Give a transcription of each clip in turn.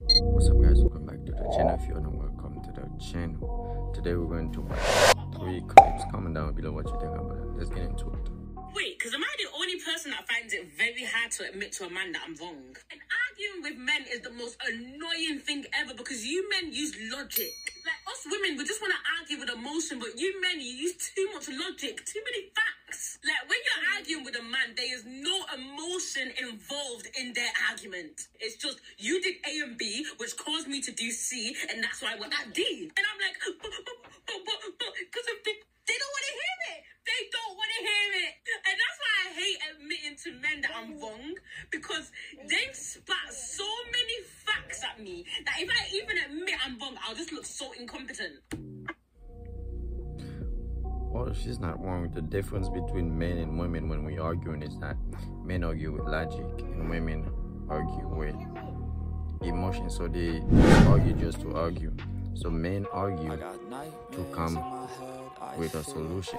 What's up guys, welcome back to the channel. If you're not, welcome to the channel. Today we're going to watch 3 clips. Comment down below what you think about it. Let's get into it. Wait, because am I the only person that finds it very hard to admit to a man that I'm wrong? And arguing with men is the most annoying thing ever, because you men use logic. Like, us women, we just want to argue with emotion, but you men, you use too much logic, too many facts. Like, when you're arguing with a man, there is no emotion involved in their argument. It's just, you did A and B, which caused me to do C, and that's why I went at D. And I'm like, but, because of the... They don't want to hear it. They don't want to hear it. And that's why I hate admitting to men that I'm wrong, because they've spat so many facts at me that if I even admit I'm wrong, I'll just look so incompetent. Well, she's not wrong. The difference between men and women when we arguing is that men argue with logic and women argue with emotion. So they argue just to argue. So men argue to come with a solution.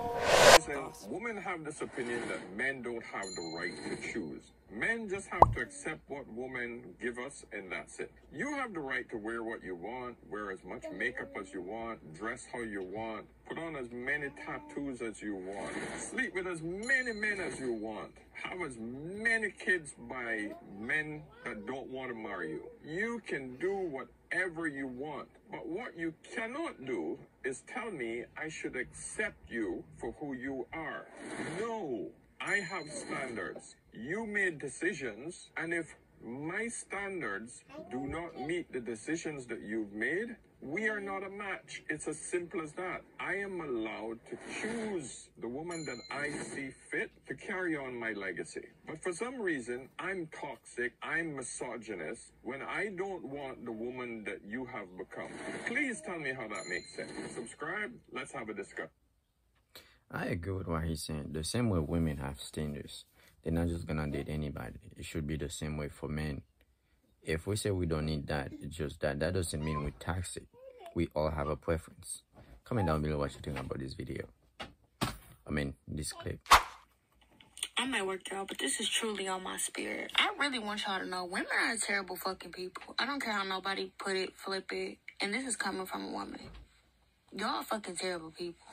Listen, women have this opinion that men don't have the right to choose. Men just have to accept what women give us, and that's it. You have the right to wear what you want, wear as much makeup as you want, dress how you want, put on as many tattoos as you want, sleep with as many men as you want, have as many kids by men that don't want to marry you. You can do whatever you want, but what you cannot do is tell me I should accept you for who you are. No, I have standards. You made decisions, and if my standards do not meet the decisions that you've made, we are not a match. It's as simple as that. I am allowed to choose the woman that I see fit to carry on my legacy. But for some reason, I'm toxic, I'm misogynist, when I don't want the woman that you have become. Please tell me how that makes sense. Subscribe, let's have a discussion. I agree with what he's saying. The same way women have standards. They're not just gonna date anybody. It should be the same way for men. If we say we don't need that, it's just that. That doesn't mean we tax it. We all have a preference. Comment down below what you think about this video. I mean, this clip. I might work out, but this is truly on my spirit. I really want y'all to know women are terrible fucking people. I don't care how nobody put it, flip it. And this is coming from a woman. Y'all are fucking terrible people.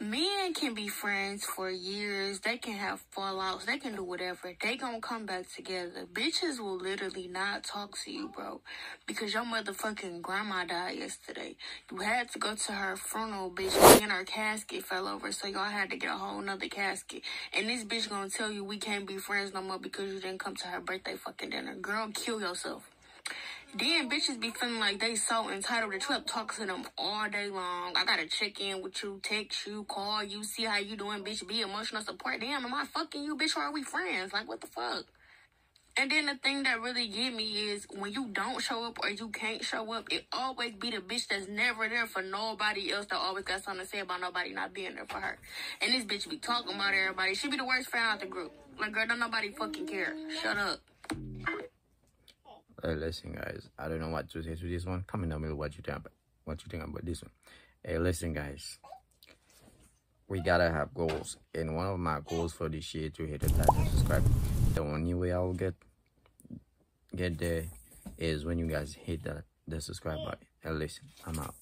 Men can be friends for years. They can have fallouts. They can do whatever. They gonna come back together. Bitches will literally not talk to you, bro, because your motherfucking grandma died yesterday. You had to go to her funeral, bitch, and her casket fell over, so y'all had to get a whole nother casket. And this bitch gonna tell you we can't be friends no more because you didn't come to her birthday fucking dinner. Girl, kill yourself. Then bitches be feeling like they so entitled that you up talking to them all day long. I gotta check in with you, text you, call you, see how you doing, bitch, be emotional support. Damn, am I fucking you, bitch, or are we friends? Like, what the fuck? And then the thing that really get me is when you don't show up or you can't show up, it always be the bitch that's never there for nobody else that always got something to say about nobody not being there for her. And this bitch be talking about everybody. She be the worst friend out the group. Like, girl, don't nobody fucking care. Shut up. Listen guys, I don't know what to say to this one. Comment down below what you think about this one. Hey, listen guys, we gotta have goals, and one of my goals for this year to hit 1,000 subscribers. The only way I will get there is when you guys hit the subscribe button. And listen, I'm out.